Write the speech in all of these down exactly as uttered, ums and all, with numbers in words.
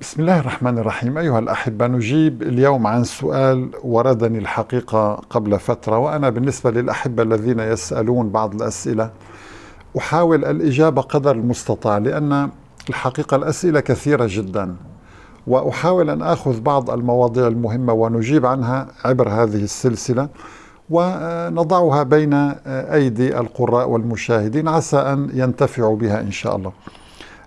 بسم الله الرحمن الرحيم. أيها الأحبة، نجيب اليوم عن سؤال وردني الحقيقة قبل فترة، وأنا بالنسبة للأحبة الذين يسألون بعض الأسئلة أحاول الإجابة قدر المستطاع، لأن الحقيقة الأسئلة كثيرة جدا، وأحاول أن أخذ بعض المواضيع المهمة ونجيب عنها عبر هذه السلسلة ونضعها بين أيدي القراء والمشاهدين عسى أن ينتفعوا بها إن شاء الله.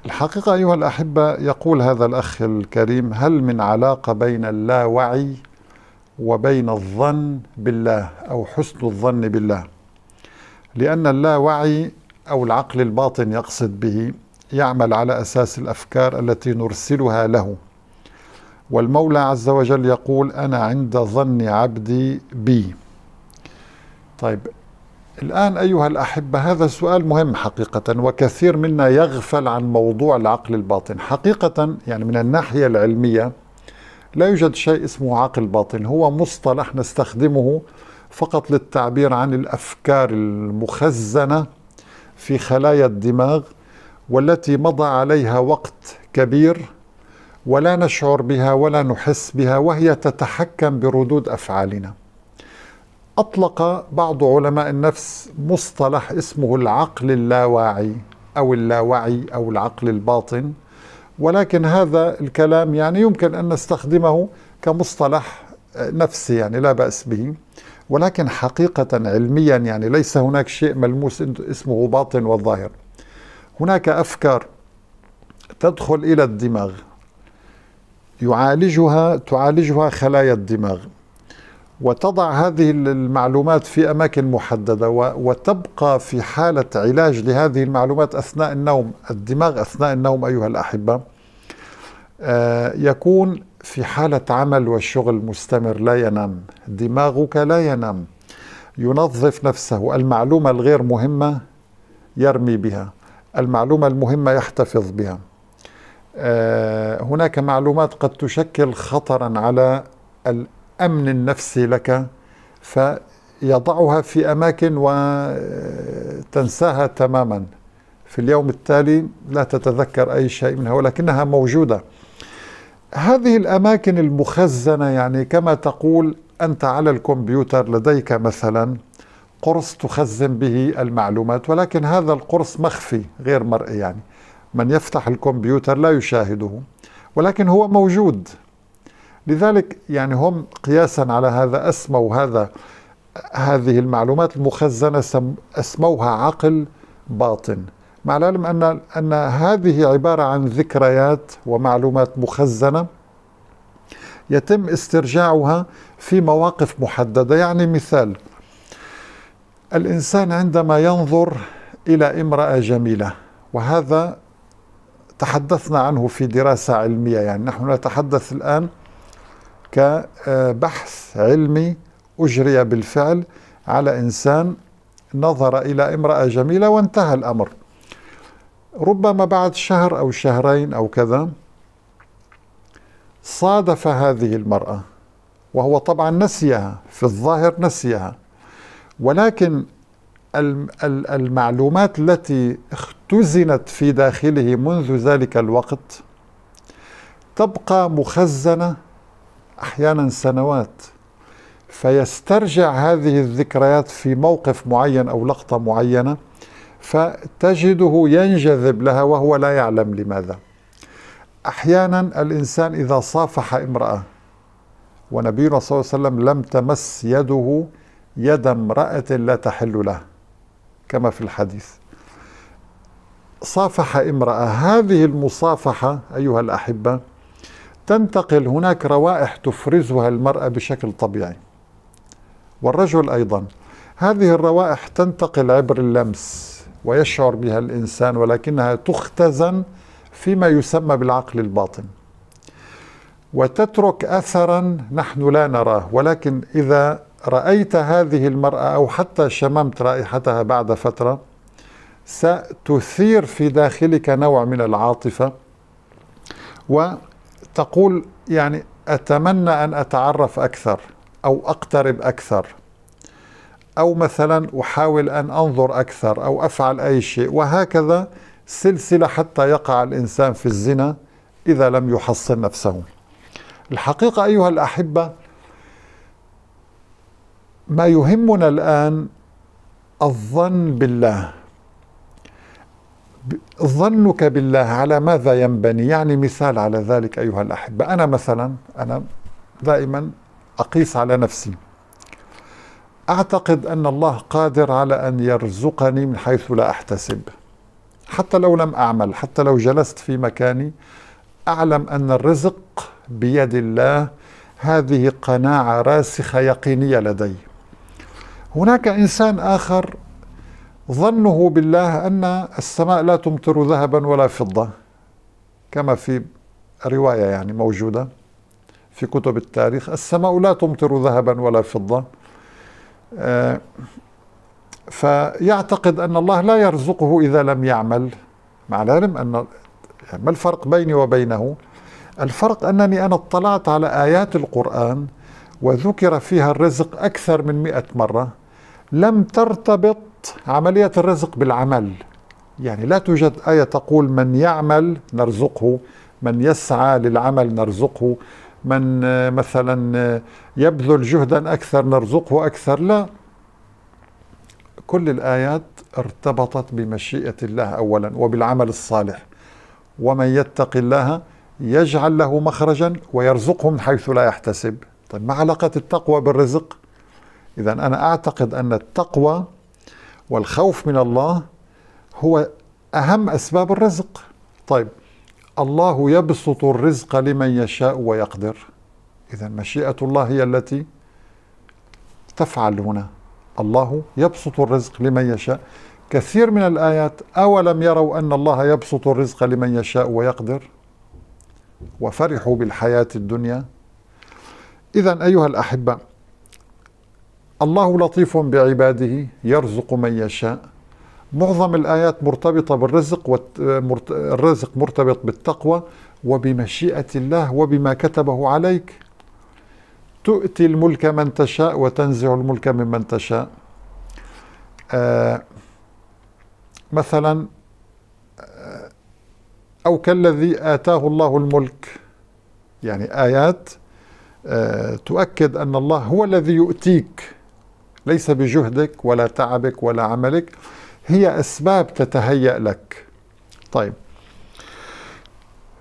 الحقيقة أيها الأحبة، يقول هذا الأخ الكريم: هل من علاقة بين اللاوعي وبين الظن بالله أو حسن الظن بالله؟ لأن اللاوعي أو العقل الباطن يقصد به يعمل على أساس الأفكار التي نرسلها له، والمولى عز وجل يقول: أنا عند ظن عبدي بي. طيب الآن أيها الأحبة، هذا سؤال مهم حقيقة، وكثير منا يغفل عن موضوع العقل الباطن حقيقة. يعني من الناحية العلمية لا يوجد شيء اسمه عقل باطن، هو مصطلح نستخدمه فقط للتعبير عن الأفكار المخزنة في خلايا الدماغ والتي مضى عليها وقت كبير ولا نشعر بها ولا نحس بها، وهي تتحكم بردود أفعالنا. أطلق بعض علماء النفس مصطلح اسمه العقل اللاواعي أو اللاوعي أو العقل الباطن، ولكن هذا الكلام يعني يمكن أن نستخدمه كمصطلح نفسي، يعني لا بأس به، ولكن حقيقة علميا يعني ليس هناك شيء ملموس اسمه باطن والظاهر. هناك أفكار تدخل إلى الدماغ يعالجها تعالجها خلايا الدماغ، وتضع هذه المعلومات في أماكن محددة، وتبقى في حالة علاج لهذه المعلومات أثناء النوم. الدماغ أثناء النوم أيها الأحبة يكون في حالة عمل وشغل مستمر، لا ينام دماغك، لا ينام، ينظف نفسه. المعلومة الغير مهمة يرمي بها، المعلومة المهمة يحتفظ بها. هناك معلومات قد تشكل خطرا على ال أمن النفسي لك، فيضعها في أماكن وتنساها تماما. في اليوم التالي لا تتذكر أي شيء منها، ولكنها موجودة. هذه الأماكن المخزنة، يعني كما تقول أنت على الكمبيوتر لديك مثلا قرص تخزن به المعلومات، ولكن هذا القرص مخفي غير مرئي، يعني من يفتح الكمبيوتر لا يشاهده، ولكن هو موجود. لذلك يعني هم قياسا على هذا أسموا هذا هذه المعلومات المخزنة أسموها عقل باطن، مع العلم أن أن هذه عبارة عن ذكريات ومعلومات مخزنة يتم استرجاعها في مواقف محددة. يعني مثال، الإنسان عندما ينظر إلى امرأة جميلة، وهذا تحدثنا عنه في دراسة علمية، يعني نحن نتحدث الآن كبحث علمي أجري بالفعل على إنسان نظر إلى امرأة جميلة وانتهى الأمر. ربما بعد شهر أو شهرين أو كذا صادف هذه المرأة، وهو طبعا نسيها في الظاهر، نسيها، ولكن المعلومات التي اختزنت في داخله منذ ذلك الوقت تبقى مخزنة أحيانا سنوات، فيسترجع هذه الذكريات في موقف معين أو لقطة معينة، فتجده ينجذب لها وهو لا يعلم لماذا. أحيانا الإنسان إذا صافح امرأة، ونبينا صلى الله عليه وسلم لم تمس يده يد امرأة لا تحل له كما في الحديث، صافح امرأة، هذه المصافحة أيها الأحبة تنتقل، هناك روائح تفرزها المرأة بشكل طبيعي، والرجل أيضا، هذه الروائح تنتقل عبر اللمس ويشعر بها الإنسان، ولكنها تختزن فيما يسمى بالعقل الباطن وتترك أثرا نحن لا نراه. ولكن إذا رأيت هذه المرأة أو حتى شممت رائحتها بعد فترة، ستثير في داخلك نوع من العاطفة، و تقول يعني أتمنى أن أتعرف أكثر أو أقترب أكثر، أو مثلا أحاول أن أنظر أكثر أو أفعل أي شيء، وهكذا سلسلة حتى يقع الإنسان في الزنا إذا لم يحصن نفسه. الحقيقة أيها الأحبة، ما يهمنا الآن الظن بالله. ظنك بالله على ماذا ينبني؟ يعني مثال على ذلك أيها الأحبة، أنا مثلا أنا دائما أقيس على نفسي، أعتقد أن الله قادر على أن يرزقني من حيث لا أحتسب، حتى لو لم أعمل، حتى لو جلست في مكاني أعلم أن الرزق بيد الله. هذه قناعة راسخة يقينية لدي. هناك إنسان آخر ظنه بالله أن السماء لا تمطر ذهبا ولا فضة، كما في رواية يعني موجودة في كتب التاريخ، السماء لا تمطر ذهبا ولا فضة، فيعتقد أن الله لا يرزقه إذا لم يعمل، مع العلم أن ما الفرق بيني وبينه؟ الفرق أنني أنا اطلعت على آيات القرآن وذكر فيها الرزق أكثر من مئة مرة، لم ترتبط عملية الرزق بالعمل، يعني لا توجد آية تقول من يعمل نرزقه، من يسعى للعمل نرزقه، من مثلا يبذل جهدا أكثر نرزقه أكثر، لا، كل الآيات ارتبطت بمشيئة الله أولا وبالعمل الصالح، ومن يتق الله يجعل له مخرجا ويرزقه من حيث لا يحتسب. طيب ما علاقة التقوى بالرزق؟ إذا أنا أعتقد أن التقوى والخوف من الله هو أهم أسباب الرزق. طيب الله يبسط الرزق لمن يشاء ويقدر، إذا مشيئة الله هي التي تفعل هنا، الله يبسط الرزق لمن يشاء. كثير من الآيات، أولم يروا أن الله يبسط الرزق لمن يشاء ويقدر وفرحوا بالحياة الدنيا. إذن أيها الأحبة، الله لطيف بعباده يرزق من يشاء، معظم الآيات مرتبطة بالرزق، والرزق مرتبط بالتقوى وبمشيئة الله وبما كتبه عليك. تؤتي الملك من تشاء وتنزع الملك ممن تشاء. آه مثلا أو كالذي آتاه الله الملك، يعني آيات آه تؤكد أن الله هو الذي يؤتيك، ليس بجهدك ولا تعبك ولا عملك، هي أسباب تتهيأ لك. طيب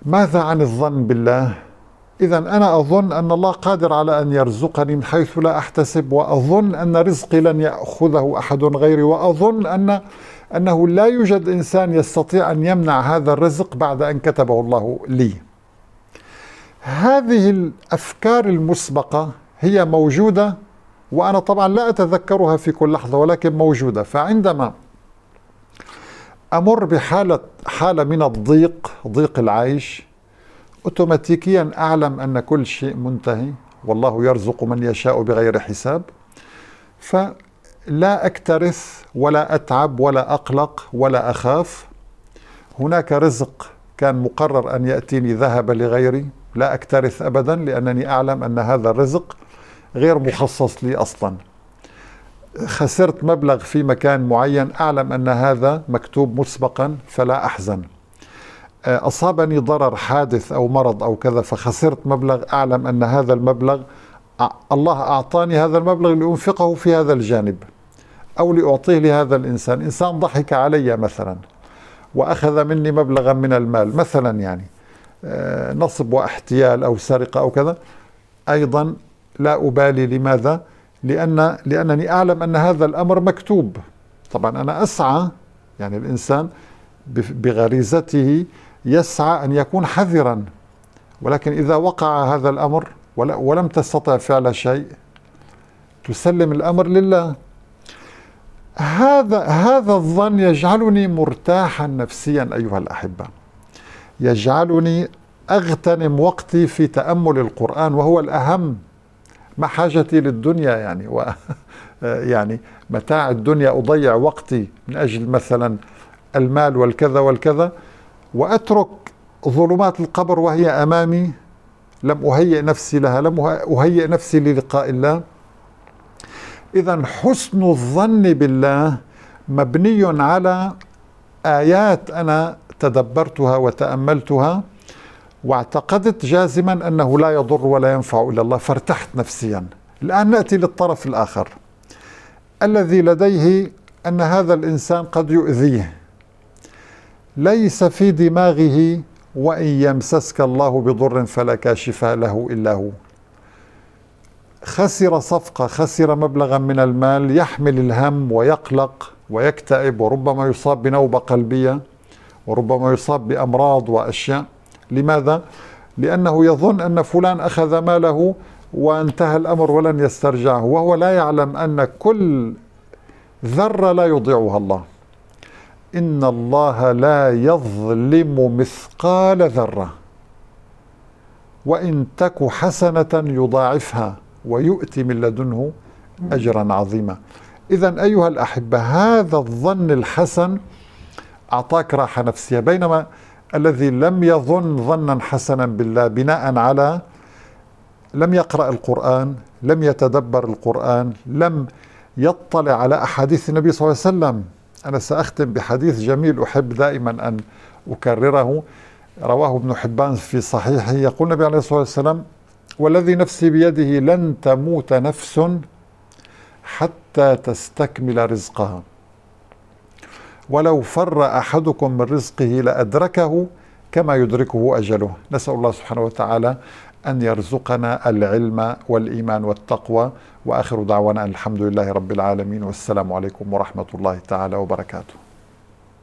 ماذا عن الظن بالله؟ إذا أنا أظن أن الله قادر على أن يرزقني من حيث لا أحتسب، وأظن أن رزقي لن يأخذه أحد غيري، وأظن أن أنه لا يوجد إنسان يستطيع أن يمنع هذا الرزق بعد أن كتبه الله لي. هذه الأفكار المسبقة هي موجودة، وأنا طبعا لا أتذكرها في كل لحظة ولكن موجودة. فعندما أمر بحالة حالة من الضيق، ضيق العيش، أوتوماتيكيا أعلم أن كل شيء منتهي، والله يرزق من يشاء بغير حساب، فلا أكترث ولا أتعب ولا أقلق ولا أخاف. هناك رزق كان مقرر أن يأتيني ذهب لغيري، لا أكترث أبدا لأنني أعلم أن هذا الرزق غير مخصص لي أصلا. خسرت مبلغ في مكان معين، أعلم أن هذا مكتوب مسبقا فلا أحزن. أصابني ضرر، حادث أو مرض أو كذا، فخسرت مبلغ، أعلم أن هذا المبلغ الله أعطاني هذا المبلغ لأنفقه في هذا الجانب أو لأعطيه لهذا الإنسان. إنسان ضحك علي مثلا وأخذ مني مبلغا من المال، مثلا يعني نصب واحتيال أو سرقة أو كذا، أيضا لا أبالي. لماذا؟ لأن لأنني أعلم أن هذا الأمر مكتوب. طبعا أنا أسعى، يعني الإنسان بغريزته يسعى أن يكون حذرا، ولكن إذا وقع هذا الأمر ولم تستطع فعل شيء تسلم الأمر لله. هذا هذا الظن يجعلني مرتاحا نفسيا أيها الأحبة، يجعلني أغتنم وقتي في تأمل القرآن، وهو الأهم. ما حاجتي للدنيا يعني و يعني متاع الدنيا، أضيع وقتي من أجل مثلا المال والكذا والكذا، وأترك ظلمات القبر وهي أمامي، لم أهيئ نفسي لها، لم أهيئ نفسي للقاء الله. إذن حسن الظن بالله مبني على آيات أنا تدبرتها وتأملتها، واعتقدت جازما أنه لا يضر ولا ينفع إلا الله، فارتحت نفسيا. الآن نأتي للطرف الآخر الذي لديه أن هذا الإنسان قد يؤذيه، ليس في دماغه وإن يمسسك الله بضر فلا كاشف له إلا هو. خسر صفقة، خسر مبلغا من المال، يحمل الهم ويقلق ويكتئب، وربما يصاب بنوبة قلبية، وربما يصاب بأمراض وأشياء. لماذا؟ لأنه يظن أن فلان أخذ ماله وانتهى الأمر ولن يسترجعه، وهو لا يعلم أن كل ذرة لا يضيعها الله. إن الله لا يظلم مثقال ذرة وإن تك حسنة يضاعفها ويؤتي من لدنه أجرا عظيما. إذن أيها الأحبة، هذا الظن الحسن أعطاك راحة نفسية، بينما الذي لم يظن ظنا حسنا بالله بناء على لم يقرأ القرآن، لم يتدبر القرآن، لم يطلع على أحاديث النبي صلى الله عليه وسلم. أنا سأختم بحديث جميل أحب دائما أن أكرره، رواه ابن حبان في صحيحه. يقول النبي عليه الصلاة والسلام: والذي نفسي بيده لن تموت نفس حتى تستكمل رزقها، ولو فر أحدكم من رزقه لأدركه كما يدركه أجله. نسأل الله سبحانه وتعالى أن يرزقنا العلم والإيمان والتقوى، وآخر دعوانا الحمد لله رب العالمين، والسلام عليكم ورحمة الله تعالى وبركاته.